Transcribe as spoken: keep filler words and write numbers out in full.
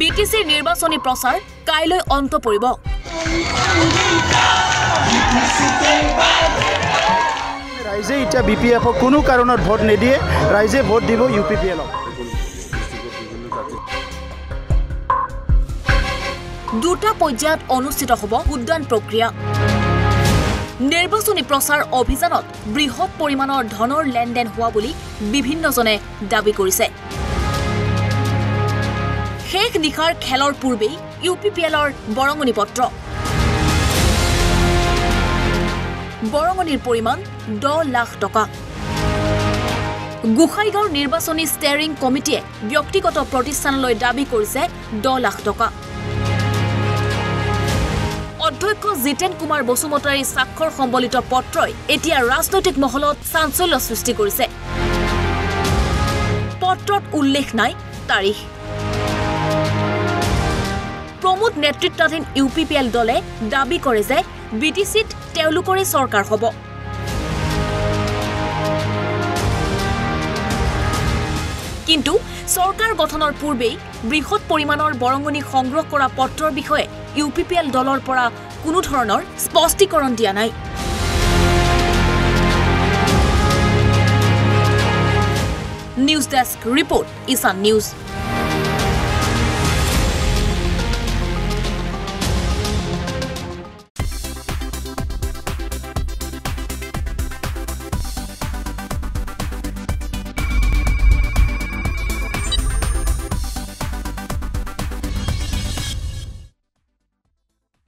বিটিসিৰ নিৰ্বাচনী প্ৰচাৰ কাইলৈ অন্ত পৰিব। ৰাইজে ইটা বিপিএফক কোনো কাৰণত ভোট নিদিয়ে, ৰাইজে ভোট দিব ইউপিপিএলক। দুটা পৰ্যায়ত অনুষ্ঠিত হ'ব উদ্যান প্ৰক্ৰিয়া। নিৰ্বাচনী প্ৰচাৰ অভিযানত বৃহৎ পৰিমাণৰ ধনৰ লেনদেন হোৱা বুলি বিভিন্নজনে দাবী কৰিছে। শেষ নিশাৰ খেলৰ পূৰ্বেই ইউপিপিএলৰ বৰঙণি পত্ৰ। বৰঙণিৰ পৰিমাণ দহ লাখ টকা। গোসাইগাঁৱৰ নিৰ্বাচনী ষ্টেৰিং কমিটিয়ে ব্যক্তিগত প্ৰতিষ্ঠানলৈ দাবী কৰিছে দহ লাখ টকা। অধ্যক্ষ জিতেন কুমাৰ বসুমতাৰীৰ স্বাক্ষৰ সম্বলিত পত্ৰই এতিয়া ৰাজনৈতিক মহলত চাঞ্চল্য সৃষ্টি কৰিছে। পত্ৰত উল্লেখ নাই তাৰিখ। প্ৰমোদ নেতৃত্বাধীন ইউপিপিএল দলে দাবী কৰে যে বিটিচিত তেওঁলোকৰে চৰকাৰ হ'ব। কিন্তু চৰকাৰ গঠনৰ পূৰ্বেই বৃহৎ পৰিমাণৰ বৰঙণি সংগ্ৰহ কৰা পত্ৰৰ বিষয়ে ইউপিপিএল দলৰ পৰা কোনো ধৰণৰ স্পষ্টীকৰণ দিয়া নাই। News desk report, Ishan news.